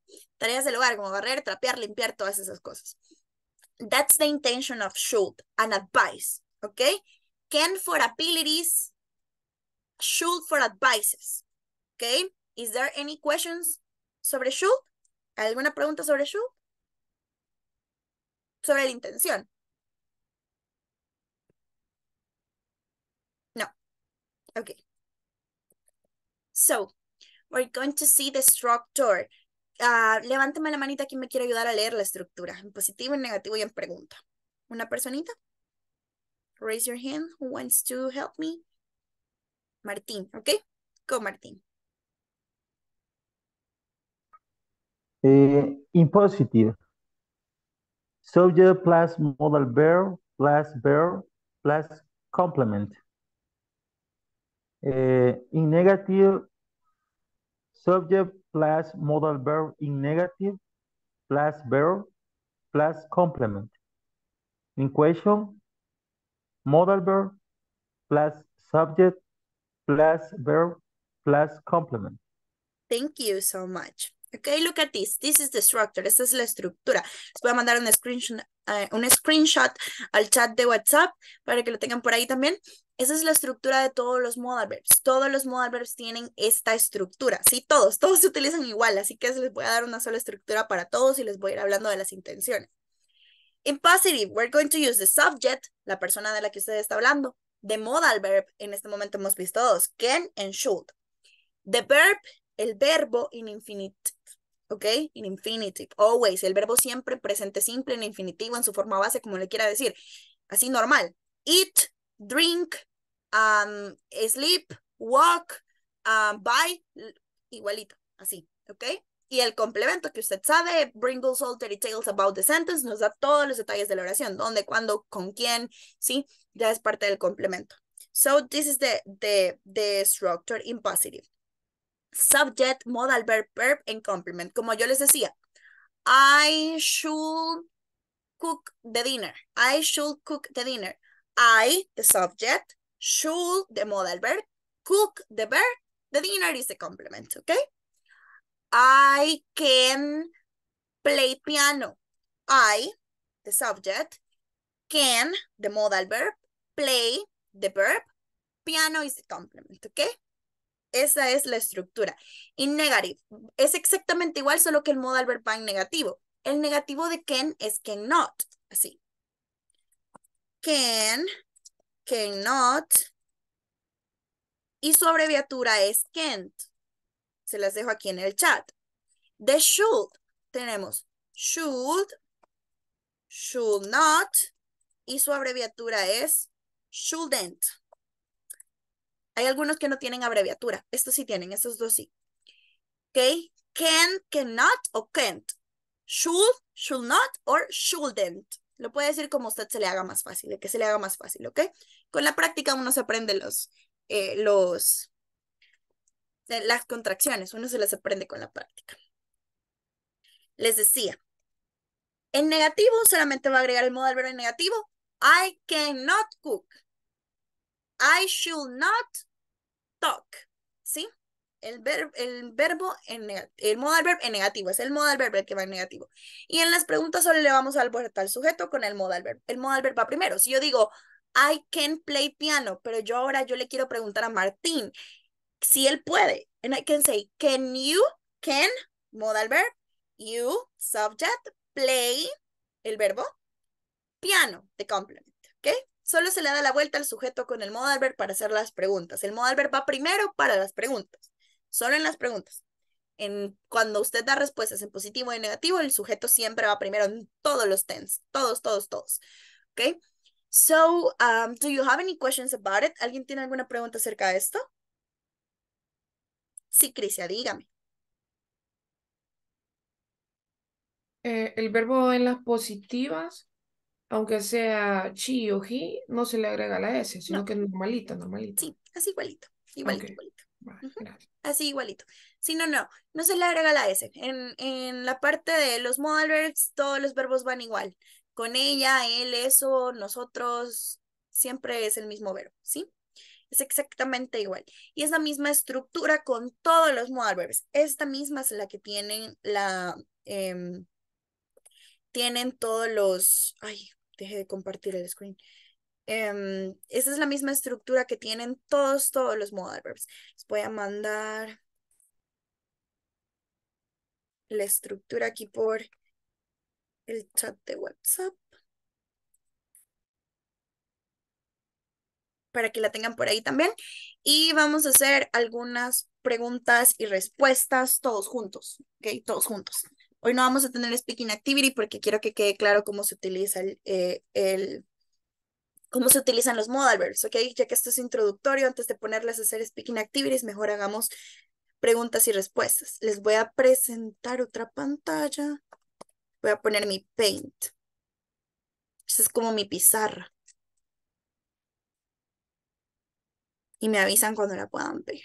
como barrer, trapear, limpiar, todas esas cosas. That's the intention of should, an advice, okay? Can for abilities, should for advices, okay? Is there any questions sobre should? ¿Alguna pregunta sobre should? Sobre la intención. No, okay. So, we're going to see the structure. Levántame la manita quien me quiere ayudar a leer la estructura. En positivo, en negativo y en pregunta. ¿Una personita? Raise your hand. Who wants to help me? Martín, ¿ok? Go, Martín. In positive. Subject plus modal verb plus complement. In negative, subject plus modal verb in negative plus verb plus complement. In question, modal verb plus subject plus verb plus complement. Thank you so much. Okay, look at this. This is the structure. Esta es la estructura. Les voy a mandar un screenshot al chat de WhatsApp para que lo tengan por ahí también. Esa es la estructura de todos los modal verbs. Todos los modal verbs tienen esta estructura. Sí, todos se utilizan igual. Así que les voy a dar una sola estructura para todos y les voy a ir hablando de las intenciones. In positive, we're going to use the subject, la persona de la que usted está hablando, The modal verb, en este momento hemos visto dos, can and should. The verb, el verbo in infinitive, ¿ok? In infinitive, always. El verbo siempre, presente simple, en infinitivo, en su forma base, como le quiera decir. Así normal. Eat, drink, sleep, walk, buy, igualito, así, ¿ok? Y el complemento que usted sabe, brings all the details about the sentence, nos da todos los detalles de la oración, dónde, cuándo, con quién, ¿sí? Ya es parte del complemento. So, this is the structure in positive. Subject, modal verb, verb, and complement. Como yo les decía, I should cook the dinner. I should cook the dinner. I, the subject, should, the modal verb, cook the verb, the dinner is the complement, okay? I can play piano. I, the subject, can, the modal verb, play, the verb, piano is the complement, ¿ok? Esa es la estructura. In negative, es exactamente igual, solo que el modal verb va en negativo. El negativo de can es cannot, así. Can, cannot, y su abreviatura es can't. Se las dejo aquí en el chat. De should, tenemos should not, y su abreviatura es shouldn't. Hay algunos que no tienen abreviatura. Estos sí tienen, estos dos sí. ¿Ok? Can, cannot o can't. Should not or shouldn't. Lo puede decir como a usted se le haga más fácil, de que se le haga más fácil, ¿ok? Con la práctica uno se aprende las contracciones, uno se las aprende con la práctica. Les decía, en negativo solamente va a agregar el modal verbo en negativo. I cannot cook. I should not talk. ¿Sí? El modal verbo en negativo. Es el modal verbo el que va en negativo. Y en las preguntas solo le vamos a albortar al sujeto con el modal verbo. El modal verbo va primero. Si yo digo, I can play piano, pero ahora yo le quiero preguntar a Martín si él puede. And I can say, can you, can, modal verb, you, subject, play, el verbo, piano, the complement, ¿ok? Solo se le da la vuelta al sujeto con el modal verb para hacer las preguntas. El modal verb va primero para las preguntas. Solo en las preguntas. Cuando usted da respuestas en positivo y en negativo, el sujeto siempre va primero en todos los tenses. Todos. ¿Ok? So, do you have any questions about it? ¿Alguien tiene alguna pregunta acerca de esto? Sí, Crisia, dígame. El verbo en las positivas, aunque sea she o he, no se le agrega la S, sino no. Que es normalito. Sí, así igualito. Vale, gracias. Así igualito. Sí, no se le agrega la S. En la parte de los modal verbs, todos los verbos van igual. Con ella, él, eso, nosotros, siempre es el mismo verbo, ¿sí? Es exactamente igual. Y es la misma estructura con todos los modal verbs. Esta misma es la que tienen todos los... Ay, dejé de compartir el screen. Esta es la misma estructura que tienen todos los modal verbs. Les voy a mandar la estructura aquí por el chat de WhatsApp, para que la tengan por ahí también. Y vamos a hacer algunas preguntas y respuestas todos juntos. ¿Ok? Todos juntos. Hoy no vamos a tener speaking activity porque quiero que quede claro cómo se utiliza cómo se utilizan los modal verbs. ¿Ok? Ya que esto es introductorio, antes de ponerles a hacer speaking activities, mejor hagamos preguntas y respuestas. Les voy a presentar otra pantalla. Voy a poner mi Paint. Esta es como mi pizarra. Y me avisan cuando la puedan ver.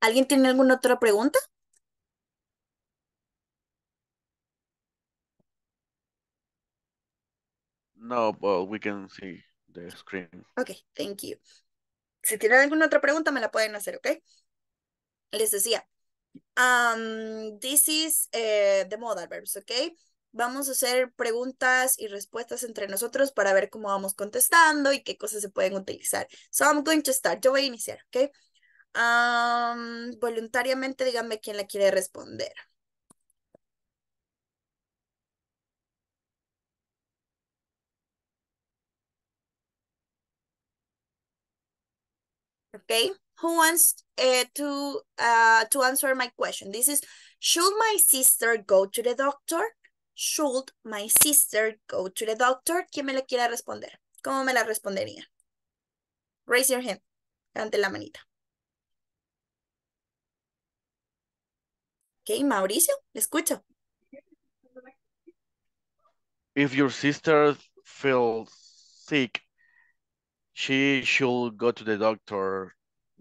¿Alguien tiene alguna otra pregunta? No, but we can see the screen. Okay, thank you. Si tienen alguna otra pregunta, me la pueden hacer, ¿ok? Les decía, this is the modal verbs, ¿ok? Vamos a hacer preguntas y respuestas entre nosotros para ver cómo vamos contestando y qué cosas se pueden utilizar. So I'm going to start. Yo voy a iniciar, ¿ok? Voluntariamente díganme quién la quiere responder. Okay, who wants to answer my question? This is, should my sister go to the doctor? Should my sister go to the doctor? ¿Quién me la quiere responder? ¿Cómo me la respondería? Raise your hand. Levante la manita. Okay, Mauricio, le escucho. If your sister feels sick, she should go to the doctor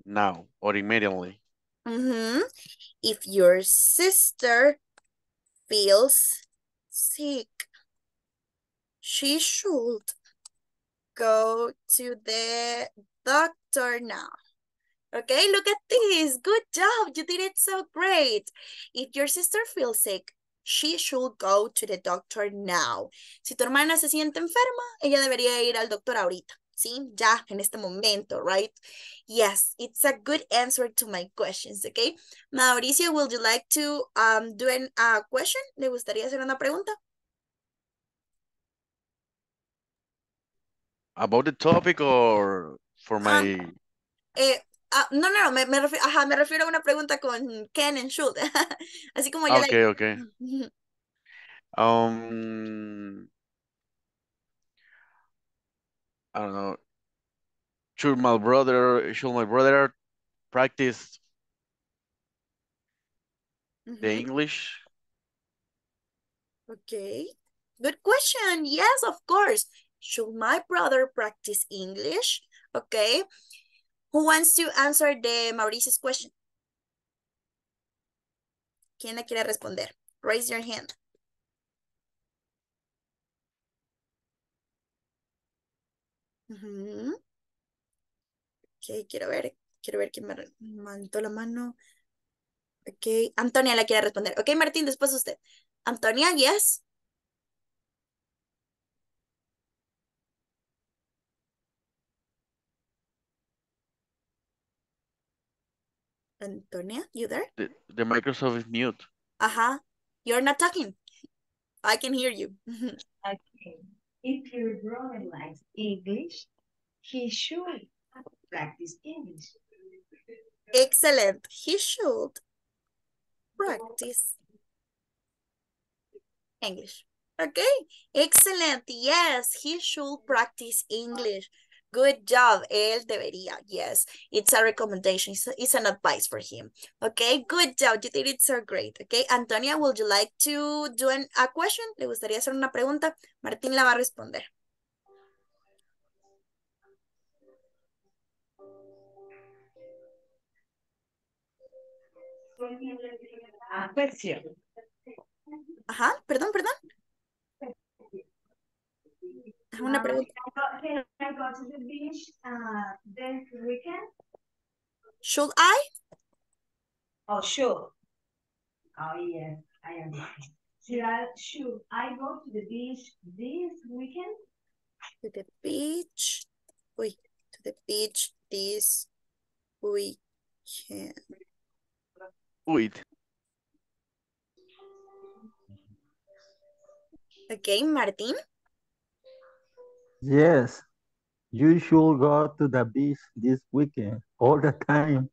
now or immediately. Mm-hmm. If your sister feels sick, she should go to the doctor now. Okay, look at this. Good job. You did it so great. If your sister feels sick, she should go to the doctor now. Si tu hermana se siente enferma, ella debería ir al doctor ahorita. ¿Sí? Ya, en este momento, right? Yes, it's a good answer to my questions, okay? Mauricio, would you like to do a question? ¿Le gustaría hacer una pregunta? About the topic or for my... No, me refiero a una pregunta con can and should. Así como yo. Okay, okay. I don't know. Should my brother practice the English? Okay. Good question. Yes, of course. Should my brother practice English? Okay. Who wants to answer the Mauricio's question? ¿Quién la quiere responder? Raise your hand. Ok, quiero ver quién me levantó la mano. Ok, Antonia la quiere responder. Ok, Martín, después usted. Antonia, yes. Antonia, you there? The Microsoft is mute. You're not talking. I can hear you. Okay. If your brother likes English, he should practice English. Excellent. He should practice English. Okay. Excellent. Yes, he should practice English. Good job. Él debería. Yes. It's a recommendation. It's an advice for him. Okay. Good job. You did it so great. Okay. Antonia, would you like to do a question? ¿Le gustaría hacer una pregunta? Martín la va a responder. Question. Perdón. Una pregunta. Can I go to the beach this weekend? Should I? Oh, sure. Oh, yes, I am. Should I go to the beach this weekend? To the beach this weekend. Wait. Okay, Martin. Yes, you should go to the beach this weekend all the time.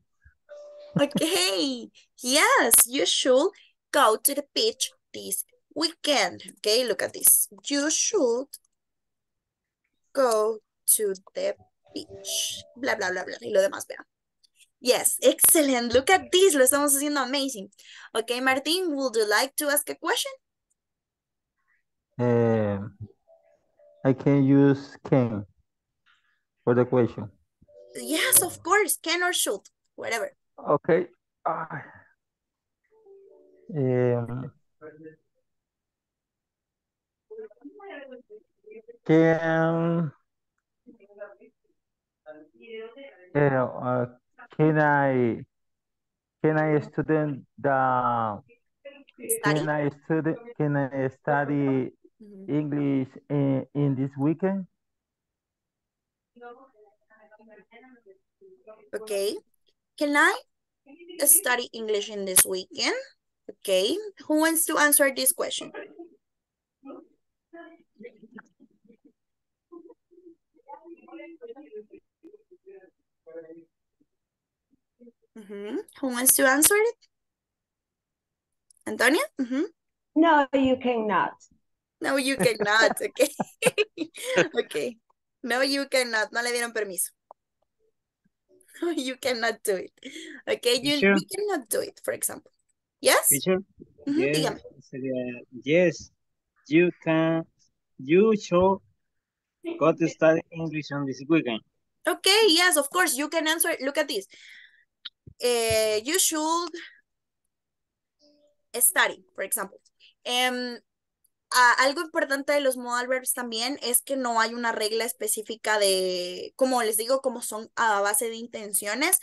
Okay, yes, you should go to the beach this weekend. Okay, look at this. You should go to the beach. Bla, bla, bla, bla. Y lo demás, vean. Yes, excellent. Look at this. Lo estamos haciendo amazing. Okay, Martin, would you like to ask a question? I can use can for the question. Yes, of course. Can or should, whatever. Okay. Can I study English in this weekend? Okay. Can I study English in this weekend? Okay. Who wants to answer this question? Who wants to answer it? Antonia? Mm-hmm. No, you cannot. No, you cannot. Okay. Okay. No, you cannot. No le dieron permiso. No, you cannot do it. Okay, you cannot do it, for example. Yes? Mm-hmm. Yes. Yes, you can. You should go to study English on this weekend. Okay, yes, of course. You can answer. Look at this. You should study, for example. Algo importante de los modal verbs también es que no hay una regla específica de, como les digo, como son a base de intenciones.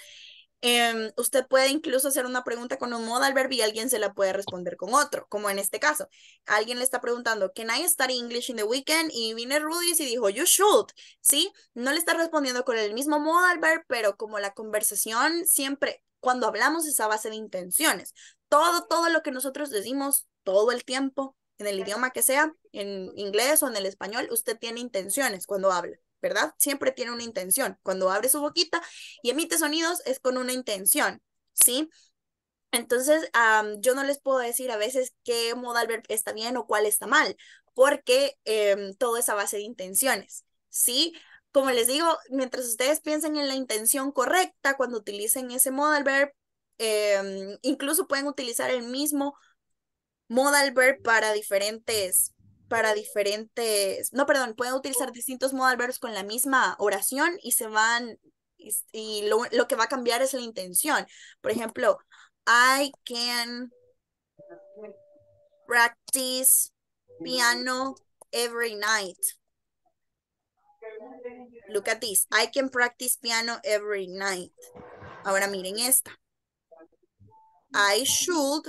Usted puede incluso hacer una pregunta con un modal verb y alguien se la puede responder con otro, como en este caso. Alguien le está preguntando, ¿can I study English in the weekend? Y viene Rudy y dijo, you should, ¿sí? No le está respondiendo con el mismo modal verb, pero como la conversación siempre, cuando hablamos es a base de intenciones. Todo lo que nosotros decimos todo el tiempo, en el idioma que sea, en inglés o en el español, usted tiene intenciones cuando habla, ¿verdad? Siempre tiene una intención. Cuando abre su boquita y emite sonidos es con una intención, ¿sí? Entonces, yo no les puedo decir a veces qué modal verb está bien o cuál está mal, porque todo es a base de intenciones, ¿sí? Como les digo, mientras ustedes piensen en la intención correcta, cuando utilicen ese modal verb, incluso pueden utilizar el mismo modal verb pueden utilizar distintos modal verbs con la misma oración y se van, y lo que va a cambiar es la intención. Por ejemplo, I can practice piano every night. Look at this. I can practice piano every night. Ahora miren esta. I should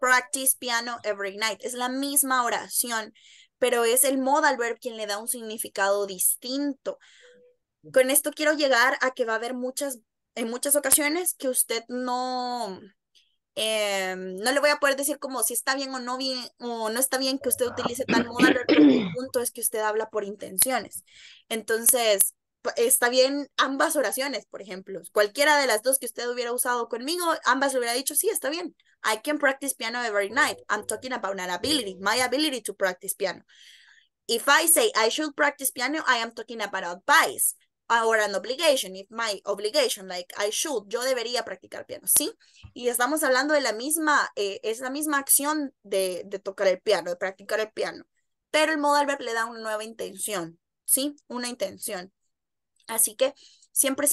practice piano every night. Es la misma oración, pero es el modal verb quien le da un significado distinto. Con esto quiero llegar a que va a haber en muchas ocasiones que usted no le voy a poder decir como si está bien o no bien, o no está bien que usted utilice tal modal verb, pero el punto es que usted habla por intenciones. Entonces, está bien ambas oraciones, por ejemplo. Cualquiera de las dos que usted hubiera usado conmigo, ambas le hubiera dicho, sí, está bien. I can practice piano every night. I'm talking about an ability, my ability to practice piano. If I say I should practice piano, I am talking about advice or an obligation. If my obligation, like I should, yo debería practicar piano, ¿sí? Y estamos hablando de la misma acción de tocar el piano, de practicar el piano. Pero el modal verb le da una nueva intención, ¿sí? Una intención. Así que siempre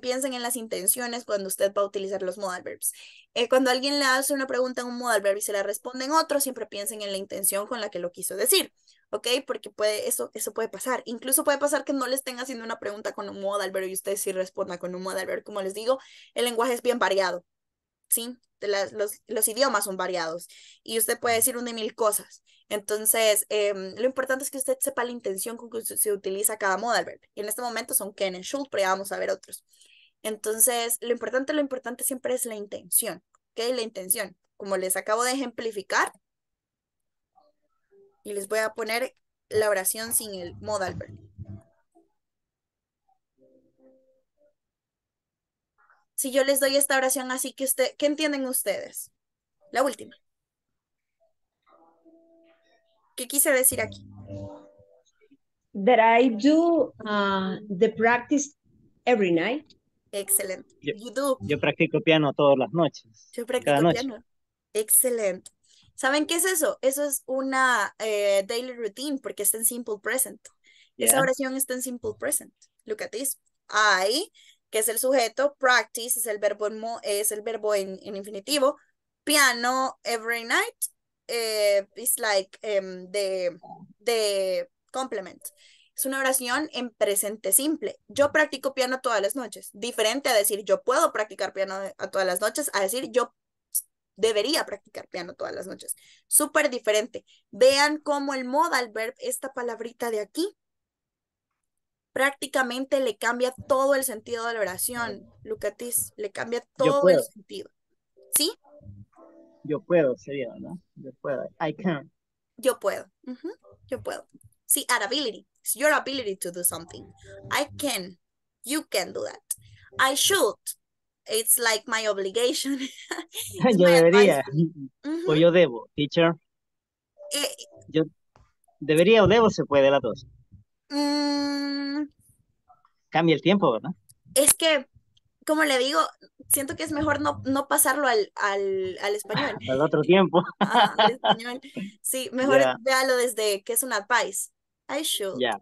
piensen en las intenciones cuando usted va a utilizar los modal verbs. Cuando alguien le hace una pregunta en un modal verb y se la responde en otro, siempre piensen en la intención con la que lo quiso decir, ¿ok? Porque eso puede pasar. Incluso puede pasar que no le estén haciendo una pregunta con un modal verb y usted sí responda con un modal verb. Como les digo, el lenguaje es bien variado, ¿sí? Los idiomas son variados y usted puede decir una y mil cosas. Entonces, lo importante es que usted sepa la intención con que se utiliza cada modal verb. Y en este momento son can and should, pero ya vamos a ver otros. Entonces, lo importante siempre es la intención, ¿ok? La intención, como les acabo de ejemplificar. Y les voy a poner la oración sin el modal verb. Si yo les doy esta oración así, que usted, ¿qué entienden ustedes? La última. ¿Qué quise decir aquí? That I do the practice every night. Excelente. Yo practico piano todas las noches. Yo practico piano. Excelente. ¿Saben qué es eso? Eso es una daily routine porque está en simple present. Yeah. Esa oración está en simple present. Look at this. I, que es el sujeto, practice es el verbo en infinitivo, piano every night is like the complement. Es una oración en presente simple. Yo practico piano todas las noches. Diferente a decir yo puedo practicar piano a todas las noches, a decir yo debería practicar piano todas las noches. Súper diferente. Vean cómo el modal verb, esta palabrita de aquí, prácticamente le cambia todo el sentido de la oración. Look at this. Le cambia todo el sentido. ¿Sí? Yo puedo sería, ¿no? Yo puedo. I can. Yo puedo. Uh-huh. Yo puedo. Sí, an ability. It's your ability to do something. I can. You can do that. I should. It's like my obligation. Yo debería. Mm-hmm. O yo debo, teacher. Yo debería o debo, se puede las dos. Cambia el tiempo, ¿verdad? Es que, como le digo, siento que es mejor no pasarlo al español. Al otro tiempo. Ajá, al español. Sí, mejor véalo desde que es un advice. I should. Ya. Yeah.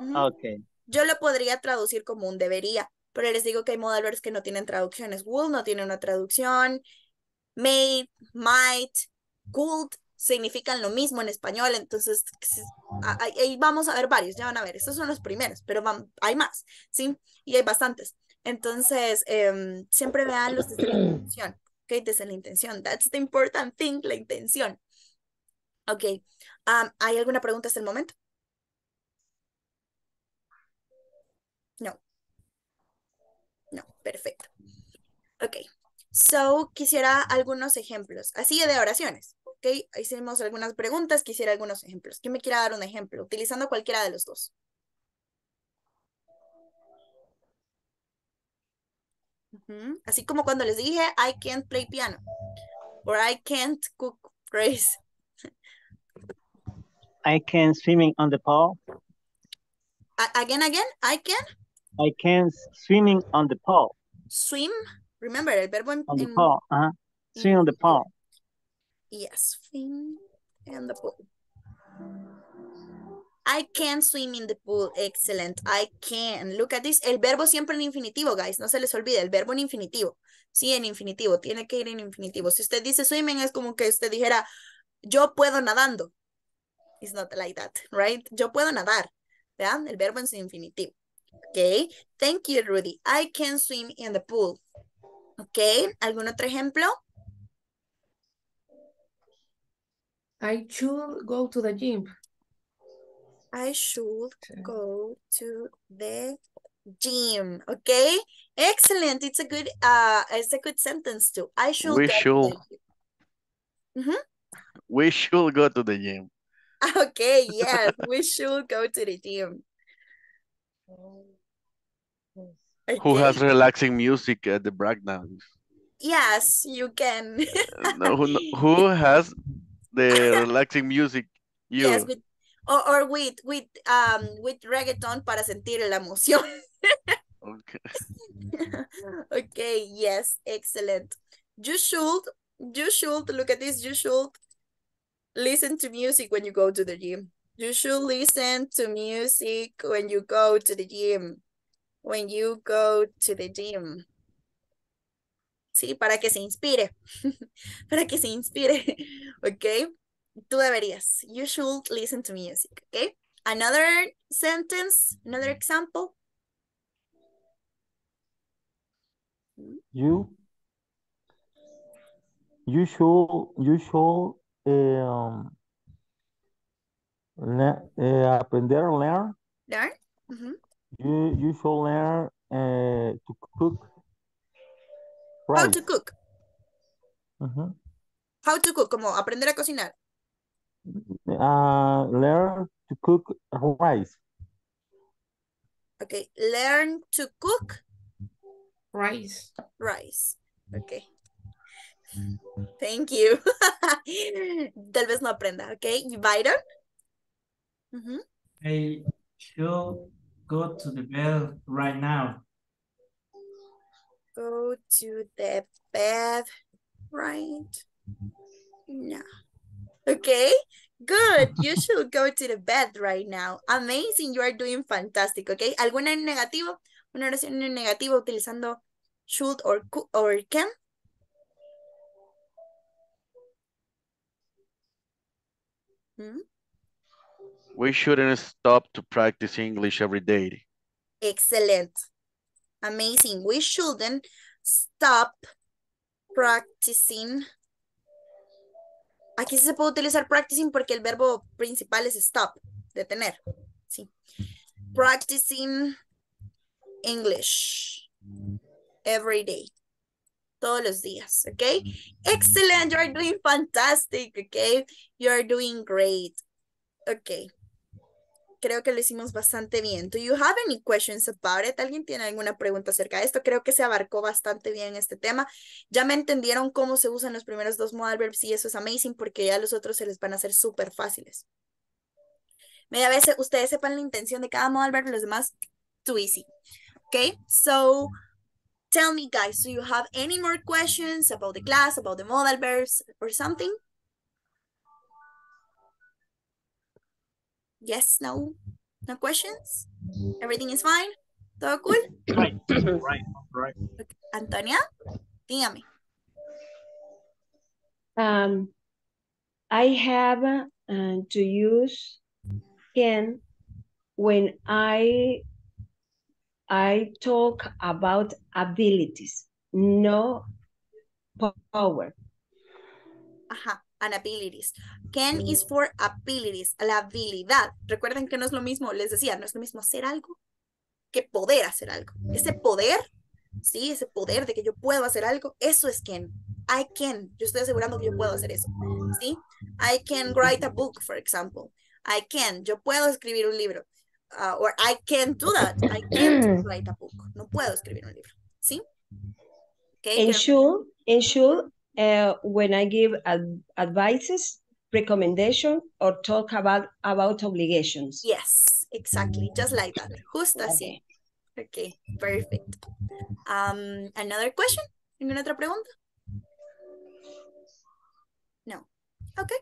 Mm-hmm. Okay. Yo lo podría traducir como un debería, pero les digo que hay modal verbs que no tienen traducciones. Would no tiene una traducción. May, might, could significan lo mismo en español. Entonces, ahí vamos a ver varios. Ya van a ver. Estos son los primeros, pero hay más, ¿sí? Y hay bastantes. Entonces, siempre vean los desde la intención. Ok, desde la intención. That's the important thing, la intención. Ok. ¿Hay alguna pregunta hasta el momento? No. No, perfecto. Ok. So, quisiera algunos ejemplos. Así de oraciones. Ok, hicimos algunas preguntas. Quisiera algunos ejemplos. ¿Quién me quiera dar un ejemplo? Utilizando cualquiera de los dos. Uh-huh. Así como cuando les dije, I can't play piano. Or I can't cook rice. I can swimming on the pool. Again, I can. I can swimming on the pool. Swim, remember el verbo en... On the pool, uh-huh. Swim on the pool. Yes, swim in the pool. I can swim in the pool. Excellent. I can. Look at this. El verbo siempre en infinitivo, guys. No se les olvide. El verbo en infinitivo. Sí, en infinitivo. Tiene que ir en infinitivo. Si usted dice swimming, es como que usted dijera, yo puedo nadando. It's not like that, right? Yo puedo nadar. ¿Vean? El verbo en su infinitivo. Ok. Thank you, Rudy. I can swim in the pool. Ok. ¿Algún otro ejemplo? I should go to the gym. I should go to the gym. Okay, excellent. It's a good sentence too. I should. We should go to the gym. Okay, yes, we should go to the gym. Okay. Who has relaxing music at the breakdowns? Yes, you can. Who has the relaxing music? You. Yes, with reggaeton para sentir la emoción. Okay. Okay, yes, excellent. You should, look at this, you should listen to music when you go to the gym. You should listen to music when you go to the gym. When you go to the gym. Sí, para que se inspire. Para que se inspire. Okay. Tú deberías. You should listen to music, okay? Another sentence, another example. You should learn. Learn? Mm-hmm. You should learn to cook. Rice. How to cook. Mm-hmm. How to cook, como aprender a cocinar. Learn to cook rice. Okay, learn to cook rice. Rice. Okay. Thank you. Tal vez no aprenda, okay? Byron? Mm-hmm. I should go to the bed right now. Go to the bed right now. Okay, good. You should go to the bed right now. Amazing, you are doing fantastic, okay? ¿Alguna en negativo? ¿Una oración en negativo utilizando should or can? ¿Mm? We shouldn't stop to practice English every day. Excellent. Amazing. We shouldn't stop practicing. Aquí se puede utilizar practicing porque el verbo principal es stop, detener. Sí. Practicing English every day. Todos los días, ¿ok? Excellent, you are doing fantastic, ¿ok? You are doing great, ¿ok? creo que lo hicimos bastante bien. Do you have any questions about it? ¿Alguien tiene alguna pregunta acerca de esto? Creo que se abarcó bastante bien este tema. Ya me entendieron cómo se usan los primeros dos modal verbs y eso es amazing porque ya los otros se les van a hacer súper fáciles. Media vez ustedes sepan la intención de cada modal verb, los demás, too easy. Okay, so tell me guys, do you have any more questions about the class, about the modal verbs or something? Yes, no? No questions? Everything is fine? ¿Todo cool? Right. Okay. Antonia, dígame. I have to use can when I talk about abilities, no power. Ajá. And abilities. Can is for abilities, la habilidad. Recuerden que no es lo mismo, les decía, no es lo mismo hacer algo que poder hacer algo. Ese poder, sí, ese poder de que yo puedo hacer algo, eso es can. I can. Yo estoy asegurando que yo puedo hacer eso, ¿sí? I can write a book, for example. I can. Yo puedo escribir un libro. Or I can't do that. I can't write a book. No puedo escribir un libro, ¿sí? Okay, and should when I give advices, recommendation, or talk about obligations. Yes, exactly. Just like that. Justo así. Okay, perfect. Another question? ¿Ninguna otra pregunta? No. Okay.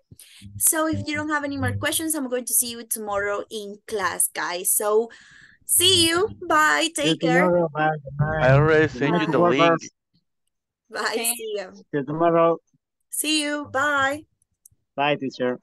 So if you don't have any more questions, I'm going to see you tomorrow in class, guys. So see you. Bye. Take care. I already sent you the link. Bye. Okay. See you. See you. Bye. Bye, teacher.